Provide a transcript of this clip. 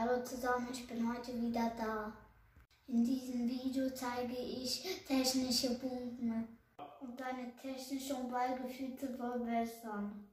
Hallo zusammen, ich bin heute wieder da. In diesem Video zeige ich technische Punkte, um deine technische und Ballgefühl zu verbessern.